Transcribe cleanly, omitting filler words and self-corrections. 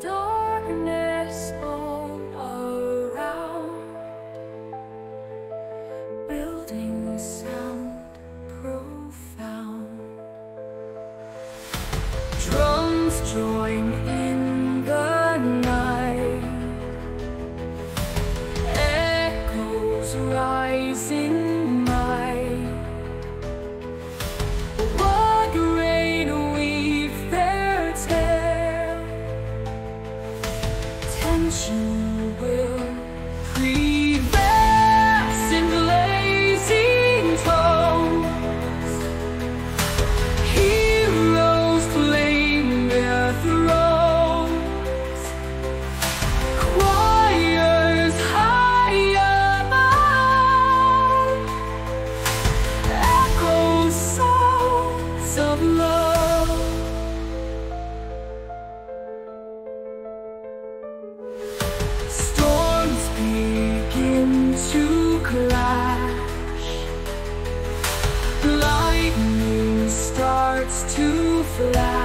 Darkness all around, building sound profound. Drums join in the night, echoes rising. Tension will prevail in blazing tones. Heroes claim their thrones. Choirs high above echo songs of love. Storms begin to clash, lightning starts to flash.